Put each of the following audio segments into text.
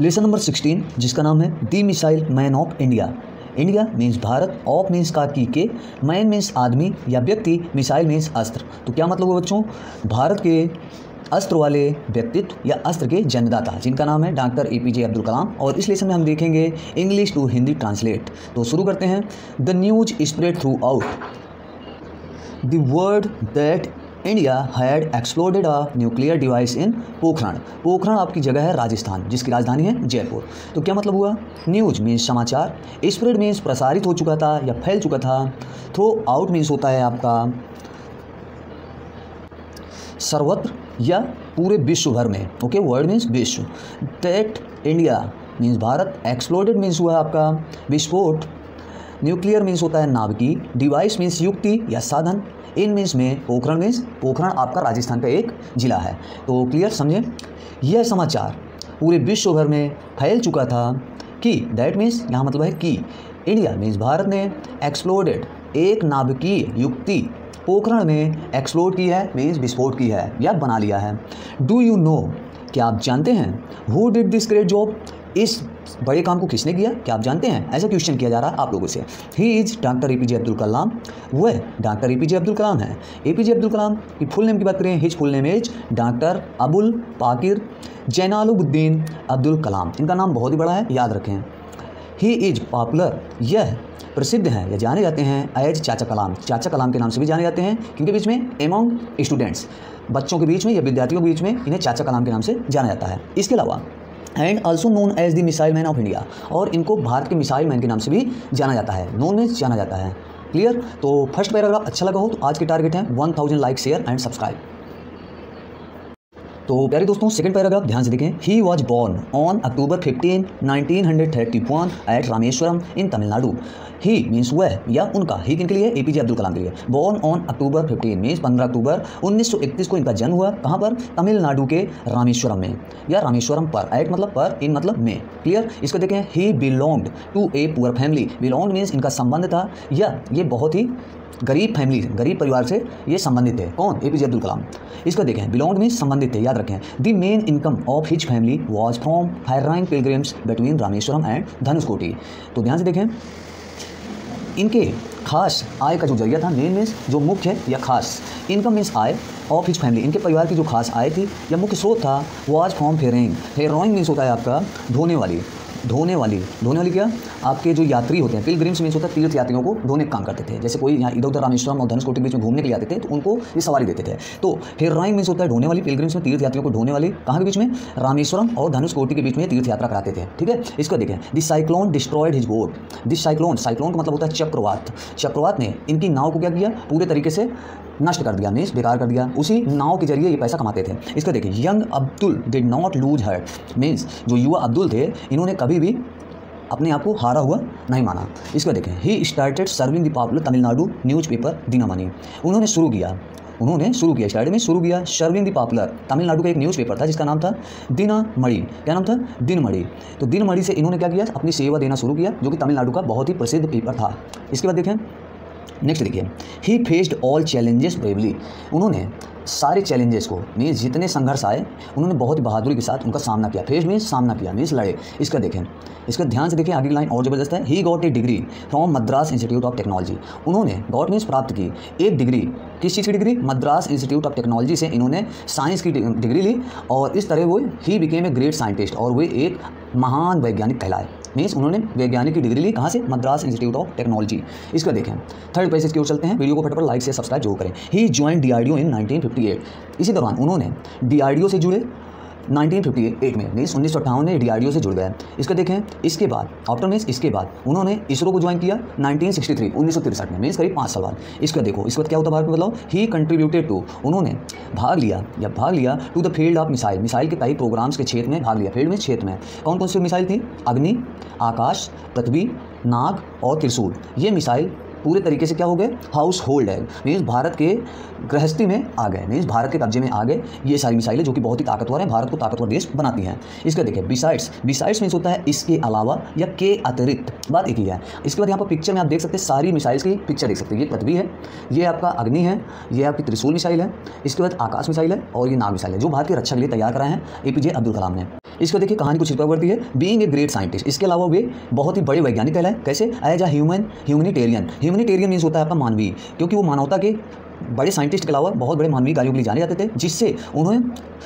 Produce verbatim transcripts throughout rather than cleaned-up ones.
Lesson number सोलह जिसका नाम है the missile man of India. India means Bharat, of means का की के, मैन मीन्स आदमी या व्यक्ति, मिसाइल मीन्स अस्त्र। तो क्या मतलब हुआ बच्चों, भारत के अस्त्र वाले व्यक्तित्व या अस्त्र के जन्मदाता जिनका नाम है doctor A P J Abdul Kalam. और इस लेसन में हम देखेंगे इंग्लिश टू हिंदी ट्रांसलेट। तो शुरू करते हैं। The news spread throughout the world that India had exploded a nuclear device in Pokhran. Pokhran आपकी जगह है राजस्थान, जिसकी राजधानी है जयपुर। तो क्या मतलब हुआ, न्यूज मीन्स समाचार, स्प्रेड मीन्स प्रसारित हो चुका था या फैल चुका था, थ्रू आउट मीन्स होता है आपका सर्वत्र या पूरे विश्व भर में। ओके, वर्ल्ड मीन्स विश्व। That India means Bharat, exploded means हुआ आपका विस्फोट, न्यूक्लियर मीन्स होता है नाव की, डिवाइस मीन्स युक्ति या साधन, इन मीन्स में पोखरण मीन्स, पोखरण आपका राजस्थान का एक जिला है। तो क्लियर समझे, यह समाचार पूरे विश्व भर में फैल चुका था कि दैट मीन्स यहाँ मतलब है कि इंडिया मीन्स भारत ने एक्सप्लोडेड एक नाभिकीय युक्ति पोखरण में एक्सप्लोड की है मीन्स विस्फोट की है या बना लिया है। डू यू नो, क्या आप जानते हैं, who did this great job, इस बड़े काम को किसने किया, क्या आप जानते हैं, ऐसा क्वेश्चन किया जा रहा है आप लोगों से। He is doctor A P J Abdul Kalam, वह doctor A P J Abdul Kalam है। ए पी जे अब्दुल कलाम की फुल नेम की बात करें, his full name is doctor Abul Pakir Jainulabdeen Abdul Kalam. इनका नाम बहुत ही बड़ा है, याद रखें। ही इज पॉपुलर, यह प्रसिद्ध हैं या जाने जाते हैं एज चाचा कलाम, चाचा कलाम के नाम से भी जाने जाते हैं, क्योंकि बीच में एमोंग स्टूडेंट्स, बच्चों के बीच में या विद्यार्थियों के बीच में इन्हें चाचा कलाम के नाम से जाना जाता है। इसके अलावा and also known as the missile man of India, और इनको भारत के मिसाइल मैन के नाम से भी जाना जाता है, नोन में जाना जाता है। क्लियर। तो फर्स्ट पैराग्राफ अच्छा लगा हो तो आज के टारगेट हैं one thousand like share and subscribe. तो प्यारे दोस्तों सेकंड पैराग्राफ ध्यान से देखें। He was born on October fifteen nineteen hundred thirty one at Rameswaram in Tamil Nadu. He means वह या उनका, ही किनके लिए, ए पी जे अब्दुल कलाम के लिए। Born on October fifteen means पंद्रह अक्टूबर उन्नीस सौ इकतीस को इनका जन्म हुआ। कहाँ पर, तमिलनाडु के रामेश्वरम में या रामेश्वरम पर, एट मतलब पर, इन मतलब में। क्लियर। इसको देखें, he belonged to a poor family. Belonged means इनका संबंध था या ये बहुत ही गरीब फैमिली, गरीब परिवार से ये संबंधित है। कौन, ए पी जे अब्दुल कलाम। इसको देखें, बिलोंग मीन्स संबंधित है, याद रखें। The main income of his family was from ferrying pilgrims between Rameswaram and Dhanushkodi. तो ध्यान से देखें, इनके खास आय का जो जरिया था, मेन मीन्स जो मुख्य है या खास, इनकम मीन्स आय, ऑफ हिज फैमिली इनके परिवार की जो खास आय थी या मुख्य स्रोत था, was from ferrying. Ferrying means होता है आपका धोने वाली, धोने वाली धोने वाली क्या, आपके जो यात्री होते हैं, पिलग्रिम्स मीन्स होता है तीर्थ यात्रियों को धोने का काम करते थे। जैसे कोई यहाँ इधर उधर रामेश्वरम और धनुषकोटी के बीच में घूमने के लिए आते थे तो उनको ये सवारी देते थे। तो फेरराइंग मीन्स होता है धोने वाली, पिलग्रिम्स में तीर्थ यात्रियों को धोने वाली। कहाँ के बीच में, रामेश्वरम और धनुषकोटी के बीच में तीर्थ यात्रा कराते थे। ठीक है। इसको देखें, this cyclone destroyed his boat. This cyclone, cyclone का मतलब होता है चक्रवात, चक्रवात ने इनकी नाव को क्या किया, पूरे तरीके से नष्ट कर दिया मीन्स बेकार कर दिया। उसी नाव के जरिए ये पैसा कमाते थे। इसको देखिए, young Abdul did not lose heart means जो युवा अब्दुल थे इन्होंने कभी भी अपने आप को हारा हुआ नहीं माना। इसको देखें, he started serving the popular Tamil Nadu newspaper Dinamani. उन्होंने शुरू किया उन्होंने शुरू किया स्टार्ट में शुरू किया सर्विंग द पॉपुलर, तमिलनाडु का एक न्यूज़पेपर था जिसका नाम था दिनमणि। क्या नाम था, दिनमणि। तो दिनमणि से इन्होंने क्या किया, अपनी सेवा देना शुरू किया, जो कि तमिलनाडु का बहुत ही प्रसिद्ध पेपर था। इसके बाद देखें, नेक्स्ट देखिए, he faced all challenges bravely. उन्होंने सारे चैलेंजेस को मीन्स जितने संघर्ष आए उन्होंने बहुत बहादुरी के साथ उनका सामना किया। फेस्ड मीन्स सामना किया मीन्स लड़े। इसका देखें, इसका ध्यान से देखें, आगे लाइन और ज़बरदस्त है। He got a degree from Madras institute of technology. उन्होंने गॉट मीन्स प्राप्त की एक डिग्री, किस चीज़ की degree, Madras institute of technology से इन्होंने साइंस की डिग्री ली। और इस तरह वो he became a great scientist, और वे एक महान वैज्ञानिक कहलाए मीन्स उन्होंने वैज्ञानिक की डिग्री ली। कहाँ से, मद्रास इंस्टीट्यूट ऑफ टेक्नोलॉजी। इसका देखें, थर्ड पैसेज की ओर चलते हैं। वीडियो को फटाफट लाइक से सब्सक्राइब जरूर करें। He join DRDO in nineteen fifty eight. इसी दौरान उन्होंने डीआरडीओ से जुड़े नाइनटीन फिफ्टी एट में मीन्स उन्नीस सौ अट्ठावन में डीआरडीओ से जुड़ गए। इसका देखें, इसके बाद आफ्टर मीन्स इसके बाद उन्होंने इसरो को ज्वाइन किया नाइनटीन सिक्सटी थ्री, उन्नीस सौ तिरसठ में मीन्स करीब पाँच साल बाद। इसका देखो, इसके बाद क्या होता है भारत में बताओ। ही कंट्रीब्यूटेड टू, उन्होंने भाग लिया या भाग लिया to the field of missile, missile के कई प्रोग्राम्स के क्षेत्र में भाग लिया। फील्ड में, क्षेत्र में कौन कौन सी मिसाइल थी, अग्नि, आकाश, पृथ्वी, नाग और त्रिशूल। ये मिसाइल पूरे तरीके से क्या हो गए, हाउस होल्ड है मीन्स भारत के गृहस्थी में आ गए मीन्स भारत के कब्जे में आ गए ये सारी मिसाइलें, जो कि बहुत ही ताकतवर हैं, भारत को ताकतवर देश बनाती हैं। इसका देखिए, बिसाइड्स, बिसाइड्स मीन्स होता है इसके अलावा या के अतिरिक्त, बात एक ही है। इसके बाद यहाँ पर पिक्चर में आप देख सकते हैं सारी मिसाइल्स की पिक्चर देख सकते हैं। ये पृथ्वी है, ये आपका अग्नि है, ये आपकी त्रिशूल मिसाइल है, इसके बाद आकाश मिसाइल है और ये नाग मिसाइल है, जो भारत की रक्षा के लिए तैयार कराए हैं ए पी जे अब्दुल कलाम ने। इसको देखिए कहानी कुछ रिकॉर्ड करती है। बीइंग ए ग्रेट साइंटिस्ट, इसके अलावा वे बहुत ही बड़े वैज्ञानिक कहलाए। कैसे? As a human humanitarian, humanitarian means होता है आपका मानवीय, क्योंकि वो मानवता के बड़े साइंटिस्ट के अलावा बहुत बड़े मानवीय कार्यों के लिए जाने जाते थे, जिससे उन्हें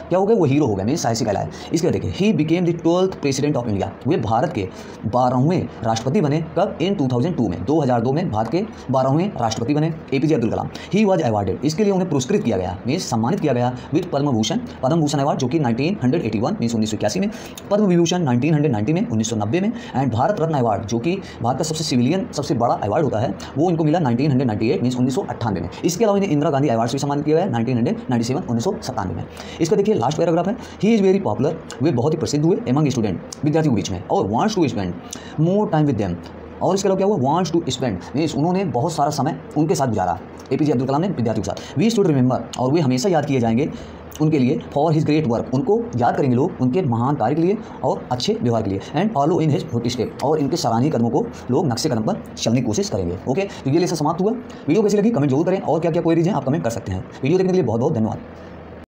क्या हो गया, वो हीरो हो गया, मीन साहसी कहलाए। इसके देखिए he became the twelfth president of India, वे भारत के बारहवें राष्ट्रपति बने। कब? इन टू थाउजेंड टू में, दो हज़ार दो में भारत के बारहवें राष्ट्रपति बने APJ Abdul Kalam. He was awarded, इसके लिए उन्हें पुरस्कृत किया गया, मीन सम्मानित किया गया विद पद्म भूषण, पद्म भूषण अवार्ड, जो कि nineteen hundred eighty one mean उन्नीस सौ इक्यासी में, Padma Vibhushan nineteen hundred ninety में, उन्नीस सौ नब्बे में, एंड भारत रत्न अवार्ड जो कि भारत का सबसे सिविलियन सबसे बड़ा अवार्ड होता है, वो इनको मिला nineteen hundred ninety eight mean उन्नीस सौ अट्ठानवे में। इसके अलावा इंदिरा गांधी अवार्ड से भी सम्मानित किया है नाइनटीन नाइंटी सेवन उन्नीस सौ सत्तानवे में। इसका देखिए लास्ट पैराग्राफ है, ही इज वेरी पॉपुलर, वे बहुत ही प्रसिद्ध हुए एमंग स्टूडेंट, विद्यार्थियों के बीच में, और wants to spend more time with them, और इसके अलावा क्या हुआ, वांट्स टू स्पेंड मीन्स उन्होंने बहुत सारा समय उनके साथ गुजारा, एपीजे अब्दुल कलाम ने विद्यार्थियों के साथ। वी शुड रिमेंबर, और वे हमेशा याद किए जाएंगे उनके लिए, फॉर हिज ग्रेट वर्क, उनको याद करेंगे लोग उनके महान कार्य के लिए और अच्छे व्यवहार के लिए, and follow in his footstep, और इनके सराहनीय कदमों को लोग नक्शे कदम पर चलने की कोशिश करेंगे। ओके, तो ये लेसन समाप्त हुआ। वीडियो कैसी लगी कमेंट जरूर करें, और क्या क्या क्वेरीज हैं आप कमेंट कर सकते हैं। वीडियो देखने के लिए बहुत बहुत धन्यवाद।